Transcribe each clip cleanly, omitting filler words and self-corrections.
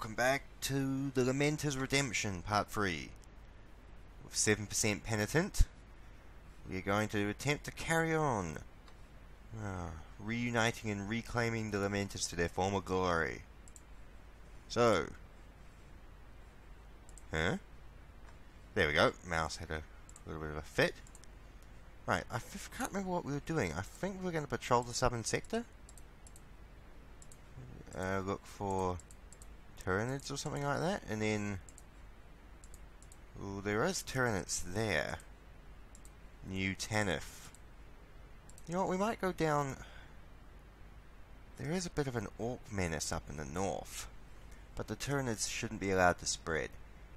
welcome back to the Lamenters Redemption Part 3. With 7% Penitent, we're going to attempt to carry on, reuniting and reclaiming the Lamenters to their former glory. So, there we go, mouse had a little bit of a fit. Right, I can't remember what we were doing. I think we were going to patrol the southern sector. Look for Tyranids or something like that, and then there is Tyranids there. New Tanif. You know what, we might go down. There is a bit of an Orc menace up in the north, but the Tyranids shouldn't be allowed to spread.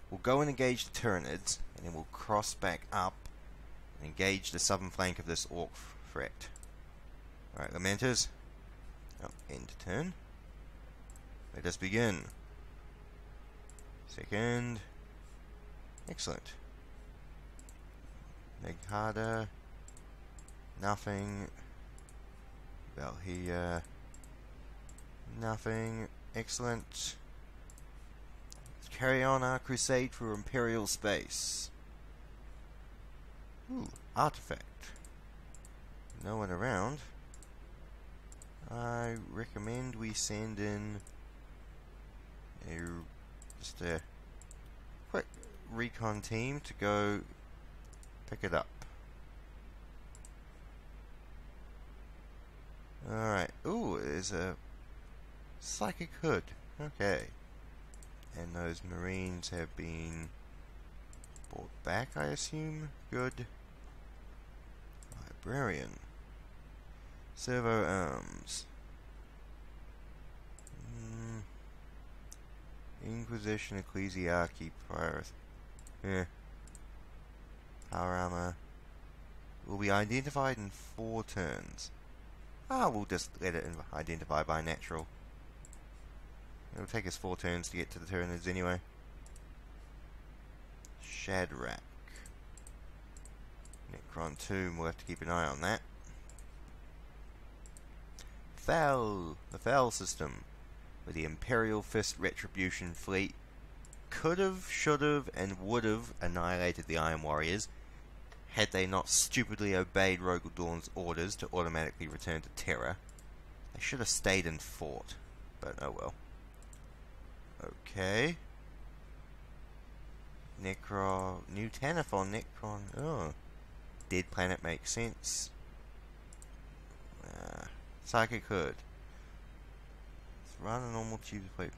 We'll go and engage the Tyranids, and then we'll cross back up and engage the southern flank of this Orc threat. Alright, Lamenters. Oh, end turn. Let us begin. Second. Excellent. Make harder. Nothing. Well, here. Nothing. Excellent. Let's carry on our crusade for Imperial space. Ooh, artifact. No one around. I recommend we send in just a quick recon team to go pick it up. Alright, ooh, there's a Psychic Hood, okay. And those Marines have been brought back, I assume. Good. Librarian. Servo Arms. Inquisition, Ecclesiarchy, Power Armor will be identified in 4 turns. Ah, we'll just let it identify by natural. It'll take us 4 turns to get to the Tyranids anyway. Shadrach. Necron Tomb, we'll have to keep an eye on that. Foul! The Foul System. With the Imperial Fist Retribution fleet, could've, should've, and would've annihilated the Iron Warriors had they not stupidly obeyed Rogal Dawn's orders to automatically return to Terra. They should have stayed and fought, but oh well. Okay. New Tanif on Necron. Oh. Dead Planet makes sense. Psychic Hood. Rather normal tube plate.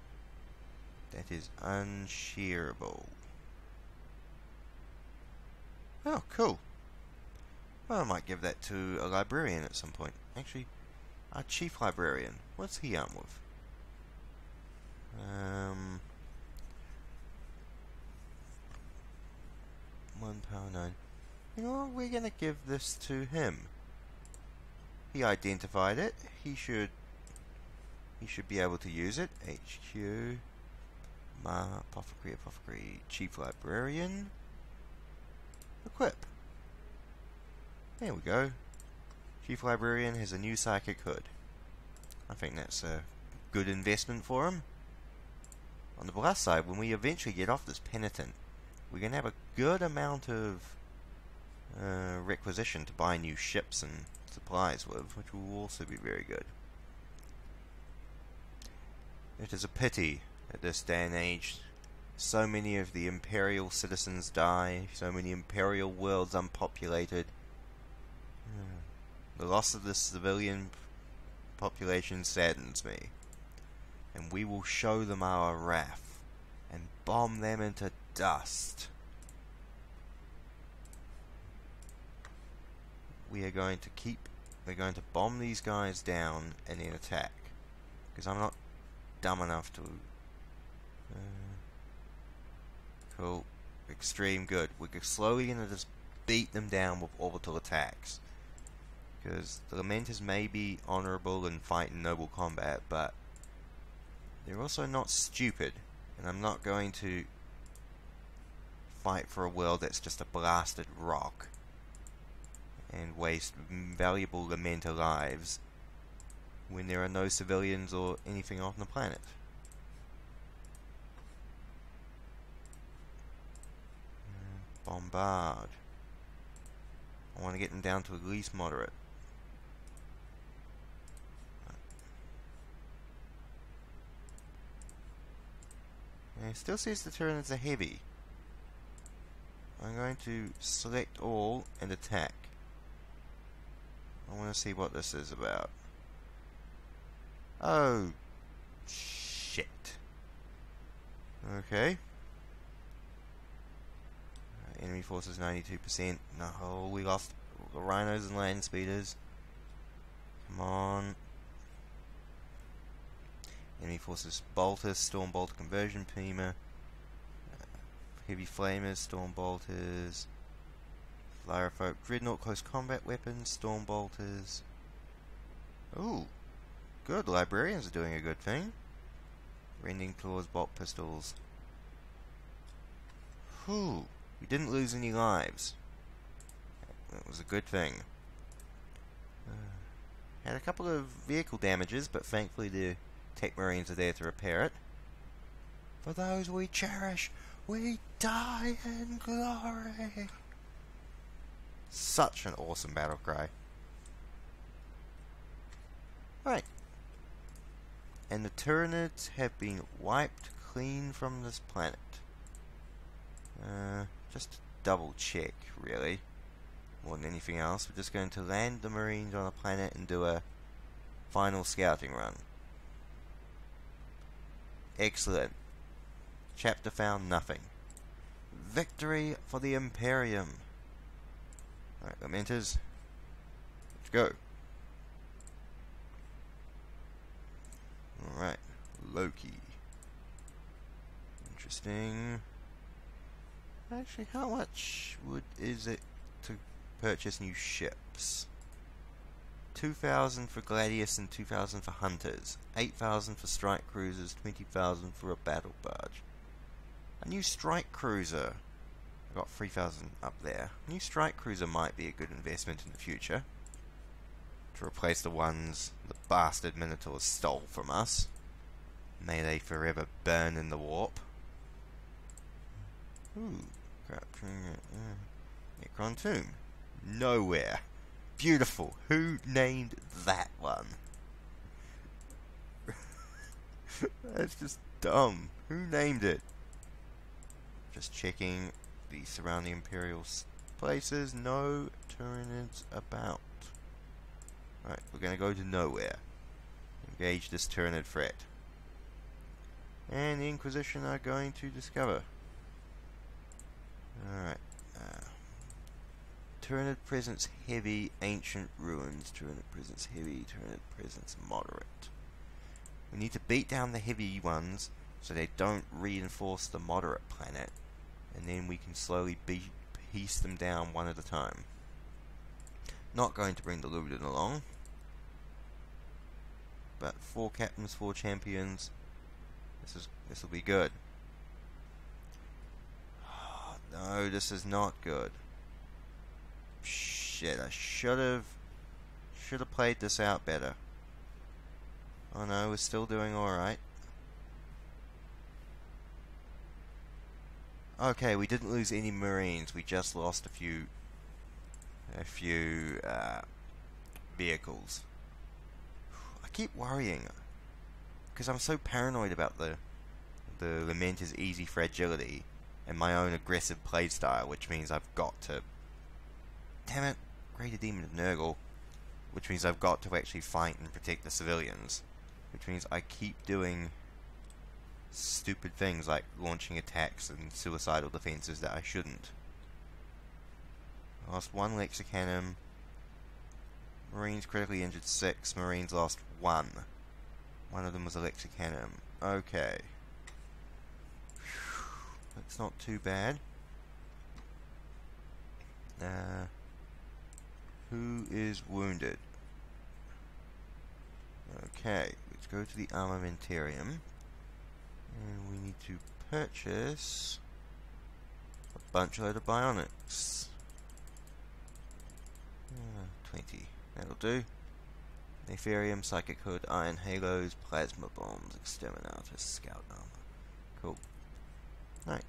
That is unshearable. Oh, cool. Well, I might give that to a Librarian at some point. Actually, our Chief Librarian. What's he armed with? £1.09. You know what? We're gonna give this to him. He identified it. He should be able to use it. HQ, Apothecary, Chief Librarian, equip. There we go. Chief Librarian has a new Psychic Hood. I think that's a good investment for him. On the plus side, when we eventually get off this Penitent, we're going to have a good amount of requisition to buy new ships and supplies with, which will also be very good. It is a pity at this day and age so many of the Imperial citizens die, so many Imperial worlds unpopulated. The loss of the civilian population saddens me, and we will show them our wrath and bomb them into dust. We're going to bomb these guys down and then attack, because I'm not dumb enough to cool. Extreme good. We're slowly gonna just beat them down with orbital attacks, because the Lamenters may be honorable and fight in noble combat, but they're also not stupid, and I'm not going to fight for a world that's just a blasted rock and waste valuable Lamenter lives when there are no civilians or anything on the planet. Bombard. I want to get them down to at least moderate. And it still says the Tyranids are heavy. I'm going to select all and attack. I want to see what this is about. Oh, shit. Okay. Enemy forces 92%. No, we lost the rhinos and land speeders. Come on. Enemy forces bolters, storm bolter conversion beamer, heavy flamers, storm bolters, Lyrofolk, dreadnought close combat weapons, storm bolters. Ooh, good, librarians are doing a good thing. Rending claws, bolt pistols. Whew, we didn't lose any lives. That was a good thing. Had a couple of vehicle damages, but thankfully the tech marines are there to repair it. For those we cherish, we die in glory. Such an awesome battle cry. Right. And the Tyranids have been wiped clean from this planet. Just to double check, really. More than anything else, we're just going to land the marines on a planet and do a final scouting run. Excellent. Chapter found nothing. Victory for the Imperium. Alright, Lamenters. Let's go. Alright, Loki. Interesting. Actually, how much is it to purchase new ships? 2,000 for Gladius and 2,000 for Hunters, 8,000 for Strike Cruisers, 20,000 for a Battle Barge. A new Strike Cruiser, I got 3,000 up there. A new Strike Cruiser might be a good investment in the future, to replace the ones the bastard Minotaurs stole from us. May they forever burn in the warp. Ooh, capturing Necron Tomb. Nowhere. Beautiful. Who named that one? That's just dumb. Who named it? Just checking the surrounding Imperial places. No Tyranids about. Alright, we're going to go to Nowhere. Engage this Tyranid threat. And the Inquisition are going to discover. Alright. Tyranid presence heavy, ancient ruins. Tyranid presence heavy, Tyranid presence moderate. We need to beat down the heavy ones so they don't reinforce the moderate planet, and then we can slowly piece them down one at a time. Not going to bring the Ludin along, but 4 captains, 4 champions. This will be good. Oh, no, this is not good. Shit, I should have played this out better. Oh no, we're still doing alright. Okay, we didn't lose any marines, we just lost a few vehicles. I keep worrying because I'm so paranoid about the Lamenter's easy fragility and my own aggressive playstyle, which means I've got to Greater Demon of Nurgle, which means I've got to actually fight and protect the civilians, which means I keep doing stupid things like launching attacks and suicidal defenses that I shouldn't. I lost 1 Lexicanum, marines critically injured 6, marines lost 1. One of them was a Lexicanum. Okay. That's not too bad. Who is wounded? Okay, let's go to the Armamentarium. And we need to purchase a bunch load of bionics. 20. That'll do. Nefarium, Psychic Hood, Iron Halos, Plasma Bombs, Exterminatus, Scout Armor. Cool. Alright.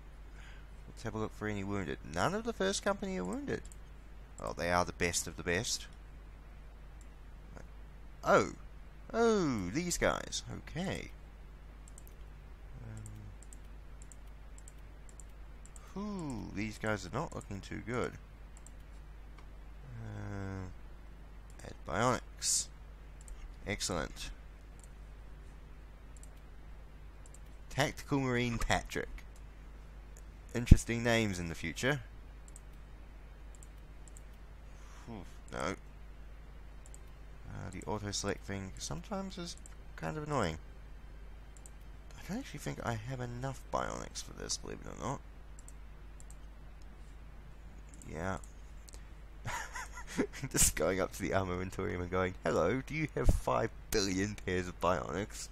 Let's have a look for any wounded. None of the First Company are wounded. Well, they are the best of the best. Oh! Oh, these guys. Okay. Ooh, these guys are not looking too good. Add bionics. Excellent. Tactical Marine Patrick. Interesting names in the future. No. The auto-select thing sometimes is kind of annoying. I don't actually think I have enough bionics for this, believe it or not. Yeah. Just going up to the Armamentarium and going, hello, do you have 5 billion pairs of bionics?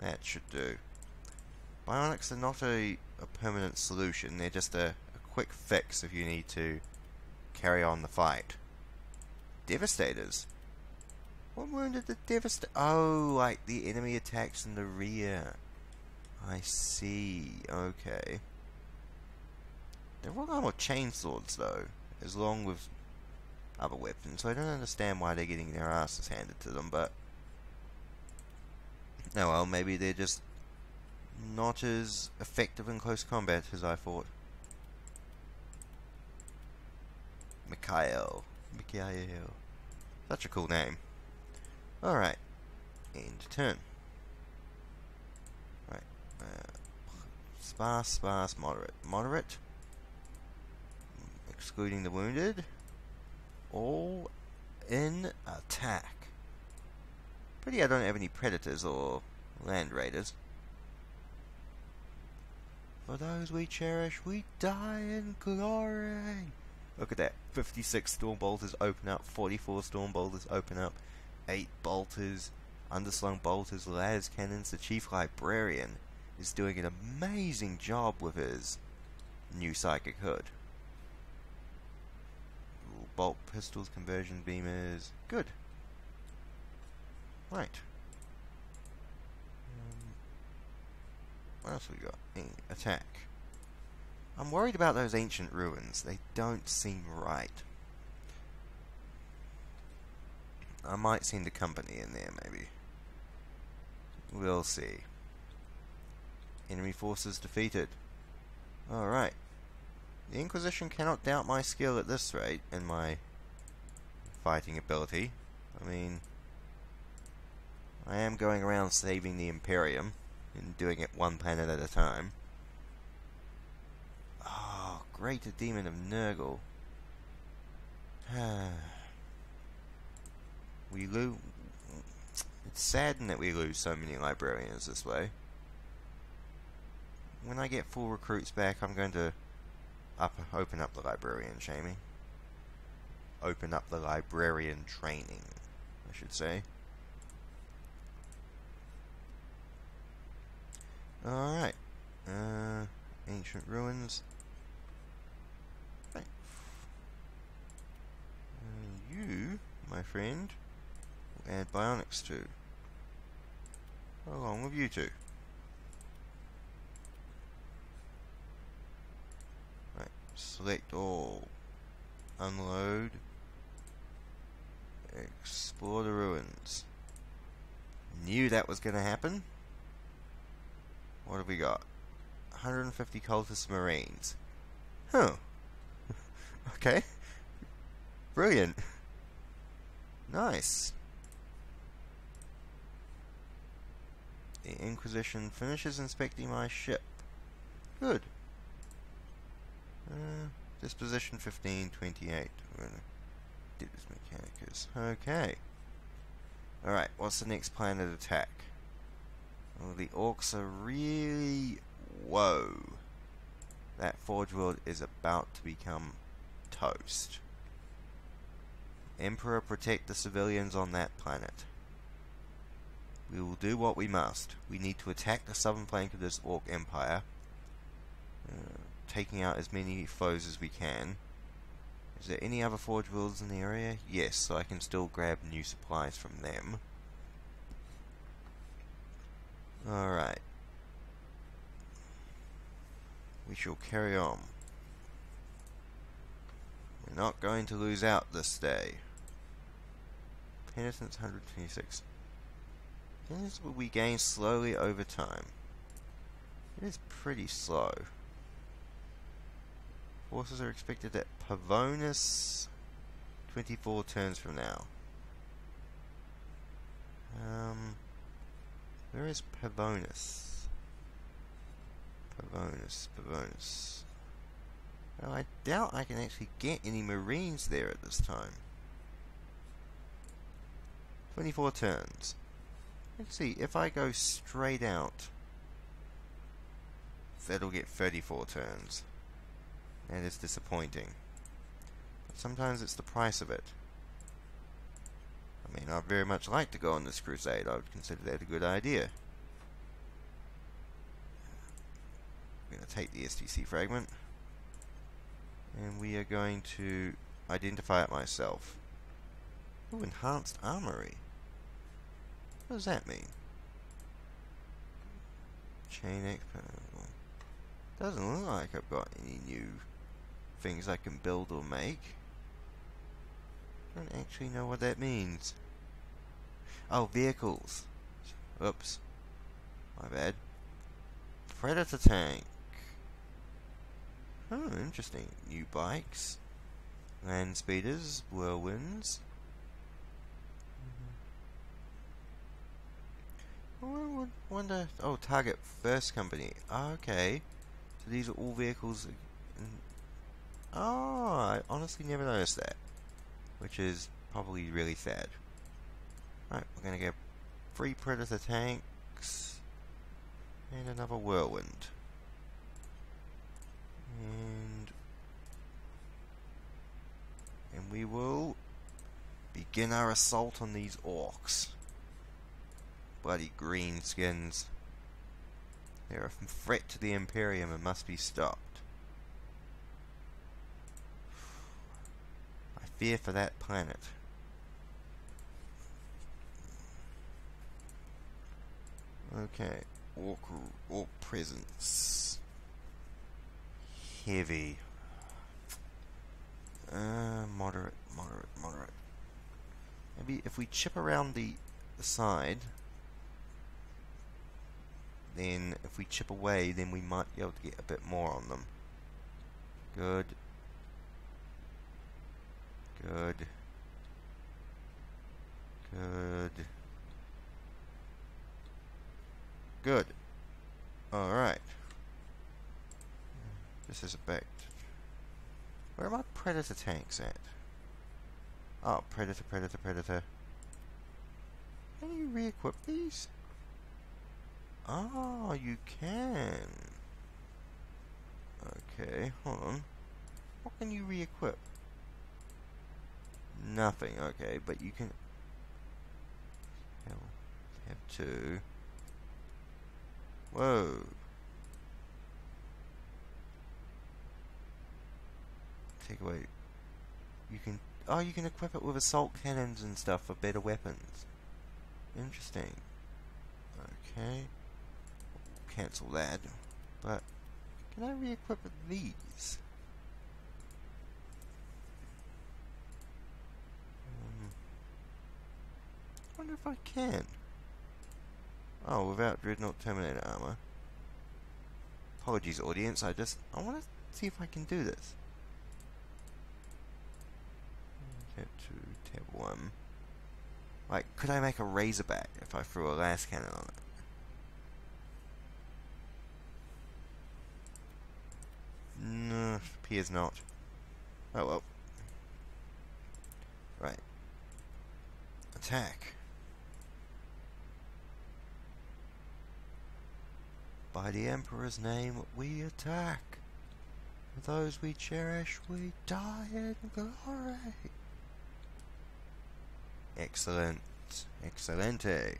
That should do. Bionics are not a permanent solution, they're just a quick fix if you need to carry on the fight. Devastators. What wounded the Devastator? Oh, like the enemy attacks in the rear. I see, okay. They're all armor chainswords though, as long with other weapons, so I don't understand why they're getting their asses handed to them, but... Oh well, maybe they're just not as effective in close combat as I thought. Mikhail. Mikhail. Such a cool name. Alright. End turn. Right. Sparse, moderate. Moderate. Excluding the wounded. All in attack. Pretty, I don't have any predators or land raiders. For those we cherish, we die in glory. Look at that. 56 Storm Bolters open up, 44 Storm Bolters open up, 8 Bolters, Underslung Bolters, Las Cannons. The Chief Librarian is doing an amazing job with his new Psychic Hood. Ooh, bolt pistols, conversion beamers. Good. Right. What else we got? Attack. I'm worried about those ancient ruins. They don't seem right. I might send a company in there, maybe. We'll see. Enemy forces defeated. Alright. The Inquisition cannot doubt my skill at this rate and my fighting ability. I mean... I am going around saving the Imperium and doing it one planet at a time. Oh, greater demon of Nurgle. We lose. It's saddening that we lose so many librarians this way. When I get full recruits back, I'm going to open up the librarian training. Open up the librarian training, I should say. Alright, ancient ruins. Right. You, my friend, will add bionics to, along with you two. Right, select all, unload, explore the ruins. Knew that was going to happen. What have we got? 150 cultist marines. Huh. Okay. Brilliant. Nice. The Inquisition finishes inspecting my ship. Good. Disposition 1528. Deptus Mechanicus. Okay. Alright, what's the next plan of attack? Well, the orcs are really... Whoa. That Forge World is about to become toast. Emperor, protect the civilians on that planet. We will do what we must. We need to attack the southern flank of this orc empire, taking out as many foes as we can. Is there any other Forge Worlds in the area? Yes, so I can still grab new supplies from them. Alright. We shall carry on. We're not going to lose out this day. Penitence 126. Penitence will be gained slowly over time. It is pretty slow. Forces are expected at Pavonis 24 turns from now. Where is Pavonis? Pavonis. Well, I doubt I can actually get any Marines there at this time. 24 turns. Let's see, if I go straight out, that'll get 34 turns. That is disappointing. But sometimes it's the price of it. I mean, I'd very much like to go on this crusade. I would consider that a good idea. We're going to take the STC fragment. And we are going to identify it myself. Ooh, enhanced armory. What does that mean? Chain expert. Doesn't look like I've got any new things I can build or make. I don't actually know what that means. Oh, vehicles. Oops. My bad. Predator tank. Oh, interesting. New bikes. Land Speeders. Whirlwinds. I would wonder... Oh, target First Company. Okay. So these are all vehicles... Oh, I honestly never noticed that. Which is probably really sad. Alright, we're going to get 3 Predator tanks and another Whirlwind. And we will begin our assault on these Orcs. Bloody green skins. They're a threat to the Imperium and must be stopped. I fear for that planet. Okay, orc presence. Heavy. Moderate. Maybe if we chip around the side, then if we chip away, then we might be able to get a bit more on them. Good. Alright. This is a bait. Where are my Predator tanks at? Oh, Predator. Can you re-equip these? Oh, you can. Okay, hold on. What can you re-equip? Nothing, okay, but you can... Have two. Whoa. Take away... You can... Oh, you can equip it with assault cannons and stuff for better weapons. Interesting. Okay. Cancel that, but can I re-equip these? I wonder if I can. Oh, without Dreadnought Terminator armor. Apologies, audience. I want to see if I can do this. Tab 2, tab 1. Like, could I make a Razorback if I threw a last cannon on it? No, appears not. Oh well. Right. Attack. By the Emperor's name, we attack. For those we cherish, we die in glory. Excellent. Excellente.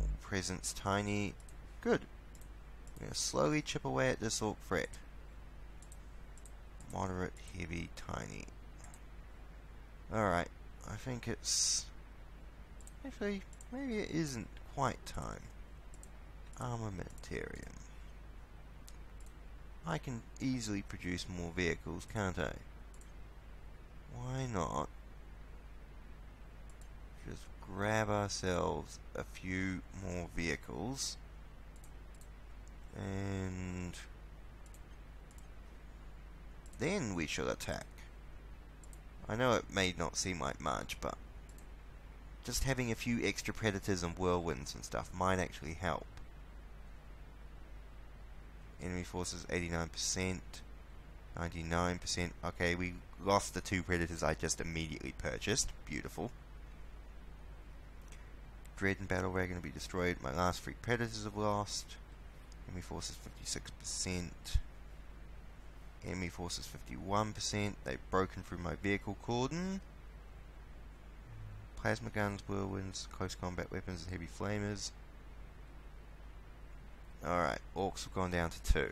All presents tiny. Good. We're going to slowly chip away at this orc threat. Moderate, heavy, tiny. Alright, I think it's Actually, maybe it isn't quite time. Armamentarium. I can easily produce more vehicles, can't I? Why not just grab ourselves a few more vehicles and then we shall attack. I know it may not seem like much, but just having a few extra predators and whirlwinds and stuff might actually help. Enemy forces 89%, 99%. Okay, we lost the two predators I just immediately purchased. Beautiful. Dread and battle wagon will be destroyed. My last three predators have lost. Enemy forces 56%. Enemy forces 51%. They've broken through my vehicle cordon. Plasma guns, whirlwinds, close combat weapons, and heavy flamers. Alright, orcs have gone down to 2.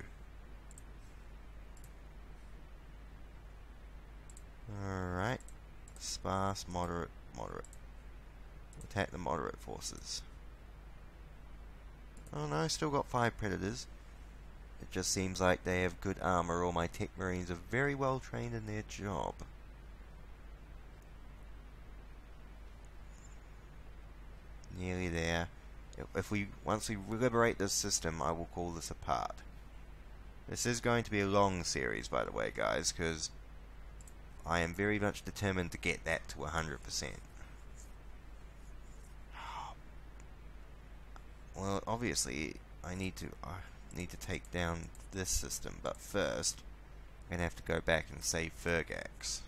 Alright, sparse, moderate, moderate. Attack the moderate forces. Oh no, still got 5 predators. It just seems like they have good armor. All my tech marines are very well trained in their job. Nearly there. If we once we liberate this system, I will call this a part. This is going to be a long series, by the way, guys, because I am very much determined to get that to 100%. Well, obviously, I need to take down this system, but first, I'm gonna have to go back and save Fergax.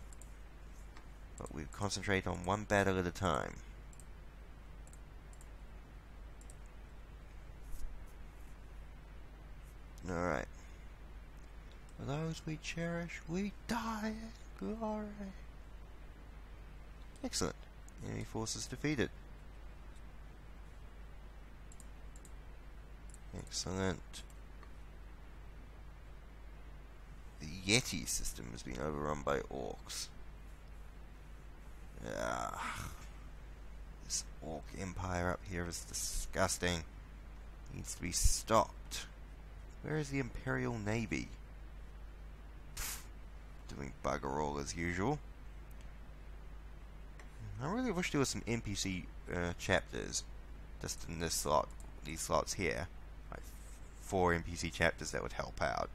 But we concentrate on one battle at a time. Alright. For those we cherish, we die in glory. Excellent. Enemy forces defeated. Excellent. The Yeti system has been overrun by orcs. Ah, this orc empire up here is disgusting. It needs to be stopped. Where is the Imperial Navy? Pfft, doing bugger all as usual. I really wish there were some NPC chapters just in this slot, these slots here. Like 4 NPC chapters that would help out.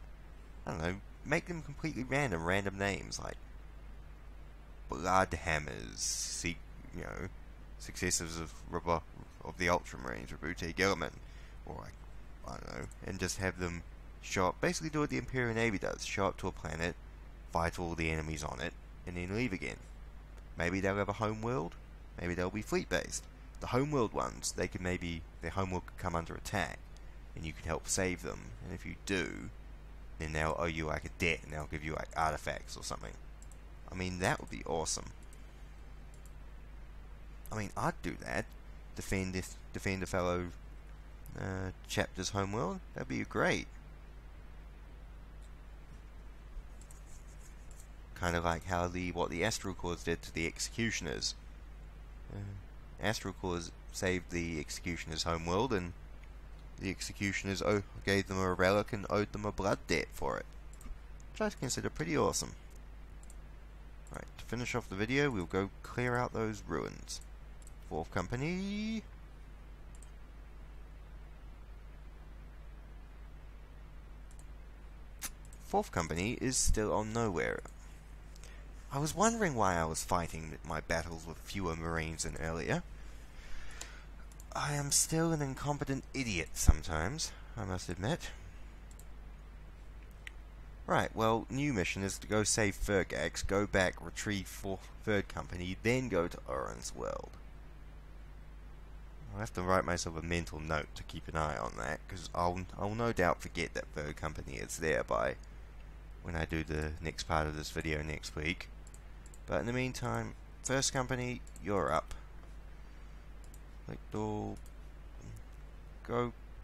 I don't know, make them completely random, names like Bloodhammers, you know, successors of the Ultramarines, Rabute Gilliman, or like, I don't know, and just have them show up, basically do what the Imperial Navy does, show up to a planet, fight all the enemies on it, and then leave again. Maybe they'll have a homeworld, maybe they'll be fleet-based. The homeworld ones, they can maybe, their homeworld could come under attack, and you can help save them, and if you do, then they'll owe you like a debt, and they'll give you like artifacts or something. I mean, that would be awesome. I mean, I'd do that. Defend a fellow chapter's homeworld, that'd be great. Kind of like how what the Astral Corps did to the Executioners. Astral Corps saved the Executioners' homeworld, and the Executioners gave them a relic and owed them a blood debt for it, which I consider pretty awesome. Right, to finish off the video, we'll go clear out those ruins. Fourth Company. Fourth Company is still on Nowhere. I was wondering why I was fighting my battles with fewer marines than earlier. I am still an incompetent idiot sometimes, I must admit. Right, well, new mission is to go save Fergax, go back, retrieve Third Company, then go to Oren's World. I'll have to write myself a mental note to keep an eye on that, because I'll no doubt forget that Third Company is there by when I do the next part of this video next week. But in the meantime, First Company, you're up. Like, go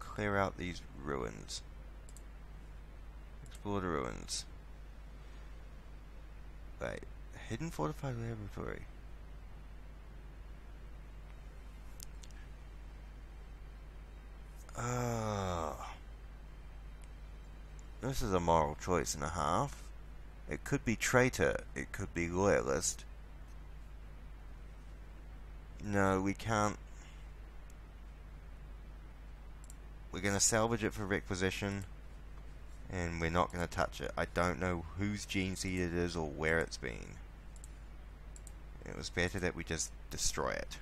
clear out these ruins. Explore the ruins. Wait, hidden fortified laboratory. This is a moral choice and a half. It could be traitor. It could be loyalist. No, we can't. We're going to salvage it for requisition. And we're not going to touch it. I don't know whose gene seed it is or where it's been. It was better that we just destroy it.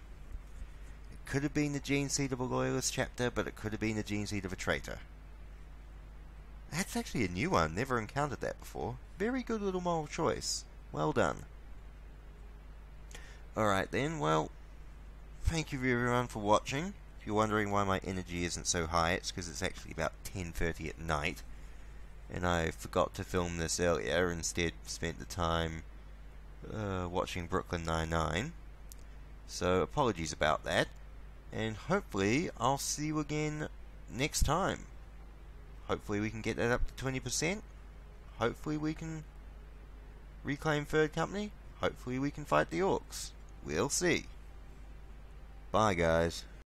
It could have been the gene seed of a loyalist chapter, but it could have been the gene seed of a traitor. That's actually a new one. Never encountered that before. Very good little moral choice. Well done. Alright then, well, thank you everyone for watching. If you're wondering why my energy isn't so high, it's because it's actually about 10:30 at night. And I forgot to film this earlier, instead spent the time watching Brooklyn Nine-Nine. So apologies about that. And hopefully I'll see you again next time. Hopefully we can get that up to 20%. Hopefully we can reclaim Third Company. Hopefully we can fight the Orcs. We'll see. Bye guys.